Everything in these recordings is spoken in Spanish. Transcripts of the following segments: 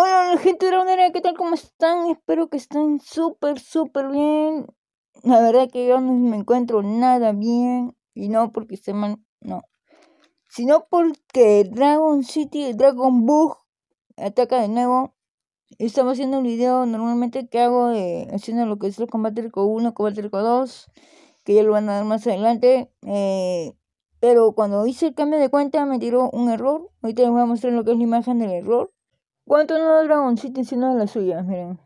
Hola gente de la bandera, ¿qué tal? ¿Cómo están? Espero que estén súper bien. La verdad que yo no me encuentro nada bien. Y no porque se man... no. Sino porque Dragon City, Dragon Bug ataca de nuevo. Estamos haciendo un video normalmente que hago de... haciendo lo que es el combate rico 1, combate rico 2. Que ya lo van a dar más adelante. Pero cuando hice el cambio de cuenta me tiró un error. Ahorita les voy a mostrar lo que es la imagen del error. ¿Cuánto no da Dragon City sino de las suyas? Miren.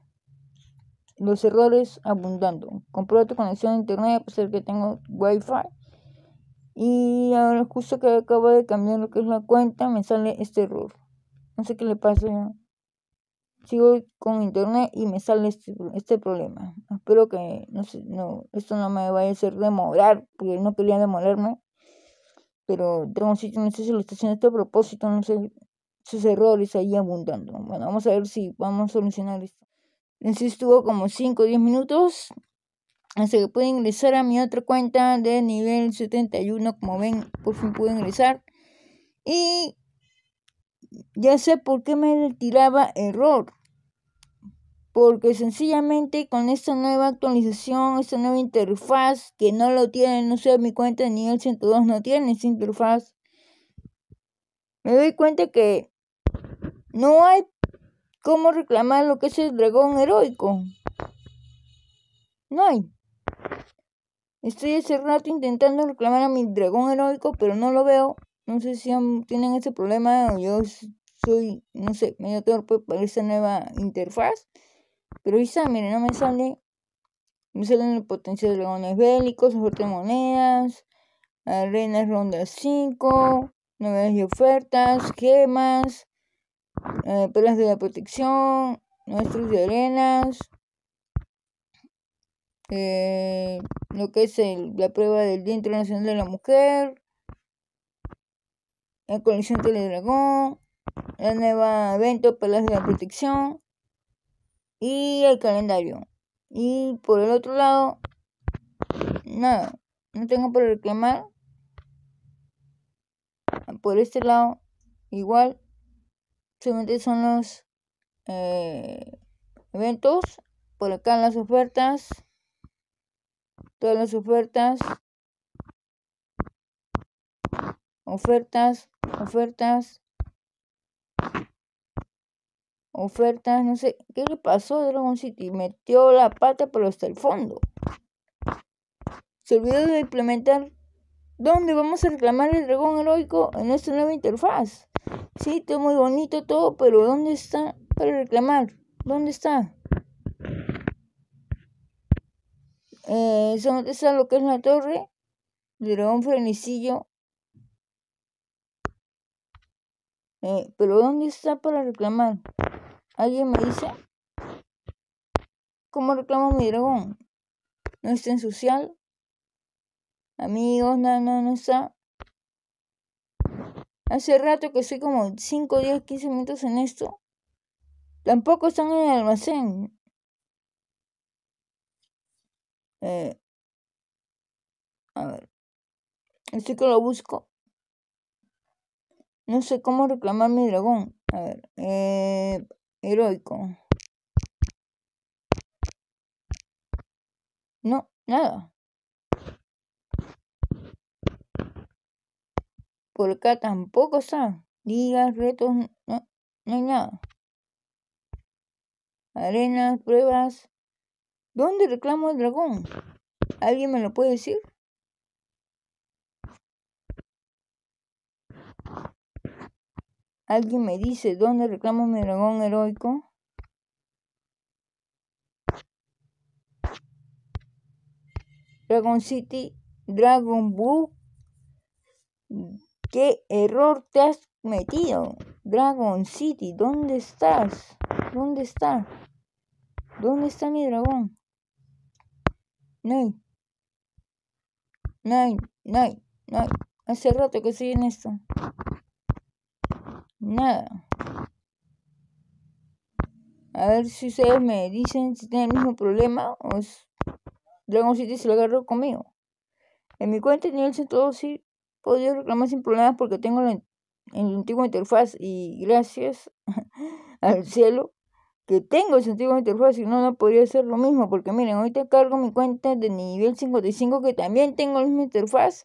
Los errores abundando. Comprueba tu conexión a internet a pesar que tengo wifi. Y ahora justo que acabo de cambiar lo que es la cuenta me sale este error. No sé qué le pasa. Sigo con internet y me sale este problema. Espero que esto no me vaya a hacer demorar. Porque no quería demorarme. Pero Dragon City no sé si lo está haciendo este a propósito. No sé. Sus errores ahí abundando. Bueno, vamos a ver si vamos a solucionar esto. Así estuvo como 5 o 10 minutos. Hasta que pude ingresar a mi otra cuenta de nivel 71. Como ven, por fin pude ingresar. Y ya sé por qué me tiraba error. Porque sencillamente con esta nueva actualización, esta nueva interfaz, que no lo tiene, no sé, mi cuenta de nivel 102 no tiene esa interfaz. Me doy cuenta que no hay cómo reclamar lo que es el dragón heroico. No hay. Estoy hace rato intentando reclamar a mi dragón heroico, pero no lo veo. No sé si tienen ese problema o yo soy, no sé, medio torpe para esa nueva interfaz. Pero ahí está, miren, no me sale. Me salen los potenciales dragones bélicos, ofertas de monedas, arenas ronda 5... novedades y ofertas, gemas, perlas de la protección, nuestros de arenas, lo que es la prueba del Día Internacional de la Mujer, la colección Teledragón, el nuevo evento, perlas de la protección y el calendario. Y por el otro lado, nada, no tengo para reclamar. Por este lado, igual, solamente son los eventos. Por acá las ofertas. Todas las ofertas. Ofertas, no sé. ¿Qué le pasó a Dragon City? Metió la pata pero hasta el fondo. Se olvidó de implementar. ¿Dónde vamos a reclamar el dragón heroico en esta nueva interfaz? Sí, está muy bonito todo, pero ¿dónde está para reclamar? ¿Dónde está? ¿Dónde está lo que es la torre? El dragón frenicillo. Pero ¿dónde está para reclamar? ¿Alguien me dice? ¿Cómo reclamo mi dragón? ¿No está en social? Amigos, no está. Hace rato que estoy como 5, 10, 15 minutos en esto. Tampoco están en el almacén. A ver. Estoy que lo busco. No sé cómo reclamar mi dragón. A ver. Heroico. No, nada. Por acá tampoco está. Ligas, retos, no hay nada. Arenas, pruebas. ¿Dónde reclamo el dragón? ¿Alguien me lo puede decir? ¿Alguien me dice dónde reclamo mi dragón heroico? Dragon City, Dragon Bug. ¿Qué error te has metido? Dragon City, ¿dónde estás? ¿Dónde está? ¿Dónde está mi dragón? No hay. Hace rato que estoy en esto. Nada. A ver si ustedes me dicen si tienen el mismo problema o Dragon City se lo agarró conmigo. En mi cuenta de nivel 102 sí. Podría reclamar sin problemas porque tengo la antigua interfaz y gracias al cielo, que tengo sentido con interfaz, si no, no podría hacer lo mismo, porque miren, ahorita cargo mi cuenta de nivel 55, que también tengo la misma interfaz,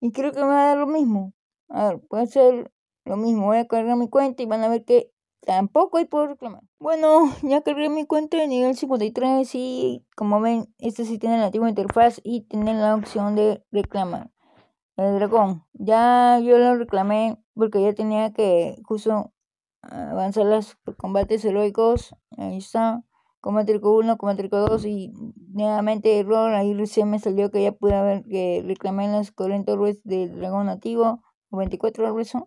y creo que me va a dar lo mismo. A ver, voy a hacer lo mismo, voy a cargar mi cuenta y van a ver que tampoco ahí puedo reclamar. Bueno, ya cargué mi cuenta de nivel 53 y como ven, esta sí tiene la antigua interfaz y tiene la opción de reclamar. El dragón, ya yo lo reclamé porque ya tenía que justo avanzar los combates heroicos. Ahí está, combate heroico 1, combate heroico 2 y nuevamente error. Ahí recién me salió que ya pude haber que reclamé las 40 orbes del dragón nativo, o 24 orbes son,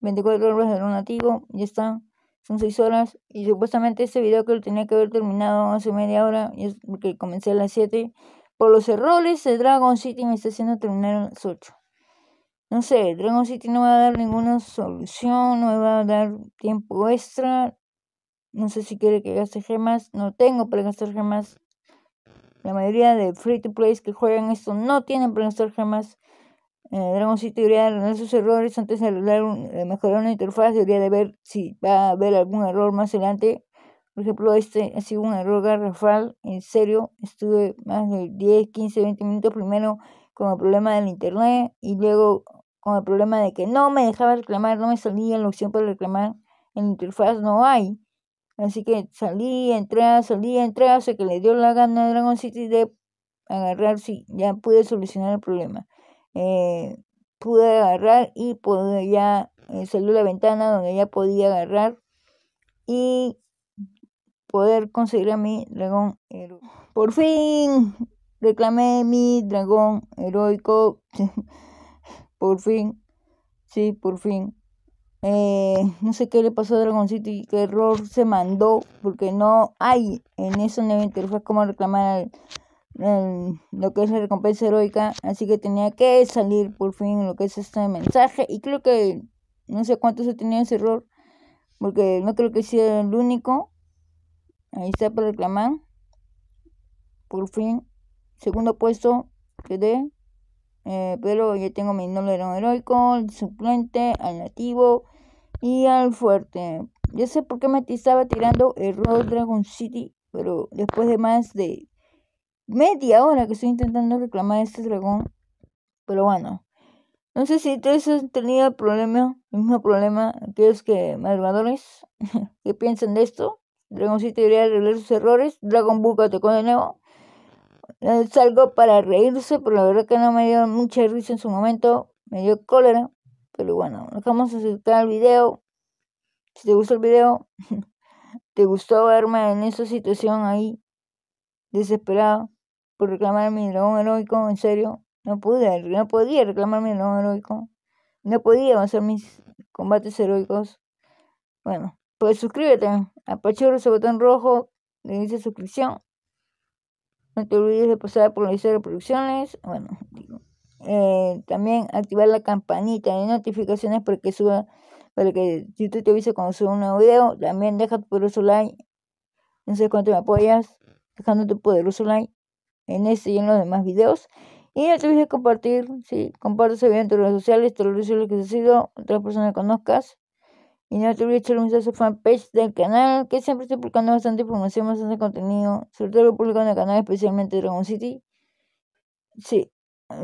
24 orbes del dragón nativo, ya está. Son 6 horas y supuestamente este video que lo tenía que haber terminado hace media hora, y es porque comencé a las 7. Por los errores de Dragon City me está haciendo terminar a las 8. No sé, Dragon City no va a dar ninguna solución, no me va a dar tiempo extra. No sé si quiere que gaste gemas, no tengo para gastar gemas. La mayoría de free to plays que juegan esto no tienen para gastar gemas. Dragon City debería arreglar sus errores antes de mejorar una interfaz. Debería de ver si va a haber algún error más adelante. Por ejemplo, este ha sido un error garrafal. En serio, estuve más de 10, 15, 20 minutos primero con el problema del internet y luego con el problema de que no me dejaba reclamar, no me salía la opción para reclamar. En la interfaz no hay. Así que salía, entraba, hasta que le dio la gana a Dragon City de agarrar. Sí, ya pude solucionar el problema. Pude agarrar y ya salió la ventana donde ya podía agarrar y poder conseguir a mi dragón heroico. Por fin reclamé mi dragón heroico. Por fin, sí, por fin. No sé qué le pasó a Dragon City, qué error se mandó, porque no hay en esa nueva interfaz como reclamar lo que es la recompensa heroica, así que tenía que salir por fin lo que es este mensaje, y creo que no sé cuántos se tenía ese error, porque no creo que sea el único. Ahí está para reclamar, por fin, segundo puesto quedé, pero ya tengo mi nolerón heroico, el suplente, al nativo y al fuerte. Ya sé por qué me estaba tirando error Dragon City, pero después de más de media hora que estoy intentando reclamar a este dragón. Pero bueno, no sé si ustedes han tenido el mismo problema, aquellos que madrugadores que piensan de esto. Dragon City debería arreglar sus errores. Dragon Ball atacó de nuevo. Es algo para reírse, pero la verdad que no me dio mucha risa en su momento, me dio cólera. Pero bueno, dejamos aceptar el video. Si te gustó el video, te gustó verme en esa situación ahí, desesperado por reclamar mi dragón heroico, en serio, no podía reclamar mi dragón heroico, no podía hacer mis combates heroicos. Bueno, pues suscríbete, apachurra ese botón rojo que dice suscripción, no te olvides de pasar por la lista de reproducciones, bueno, también activar la campanita de notificaciones para que suba, para que YouTube te avise cuando suba un nuevo video, también deja tu poderoso like, no sé cuánto me apoyas, dejando tu poderoso like en este y en los demás videos. Y no te olvides de compartir, sí, comparte ese video en tus redes sociales, todos los videos que has sido, otras personas que conozcas. Y no te olvides de echar un vistazo a su fanpage del canal, que siempre estoy publicando bastante información, bastante contenido, sobre todo lo publico en el canal, especialmente Dragon City. Sí,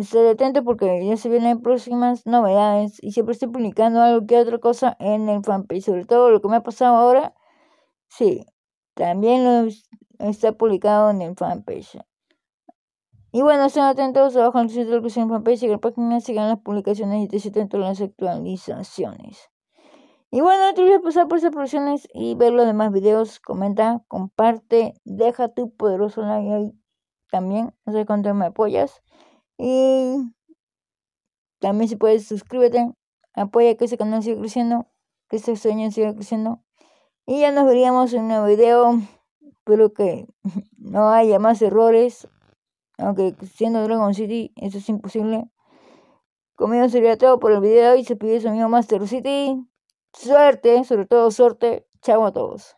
esté atento porque ya se vienen próximas novedades y siempre estoy publicando algo que otra cosa en el fanpage, sobre todo lo que me ha pasado ahora. Sí, también está publicado en el fanpage. Y bueno, estén atentos abajo en el sitio de la descripción del fanpage y la página, sigan las publicaciones y te sienten todas las actualizaciones. Y bueno, no te olvides pasar por esas producciones y ver los demás videos. Comenta, comparte, deja tu poderoso like ahí también. No sé cuánto me apoyas. Y también si puedes, suscríbete. Apoya que ese canal siga creciendo, que este sueño siga creciendo. Y ya nos veríamos en un nuevo video. Espero que no haya más errores, aunque siendo Dragon City eso es imposible. Conmigo sería todo por el video y se pide su amigo Master City. Suerte, sobre todo suerte. Chao a todos.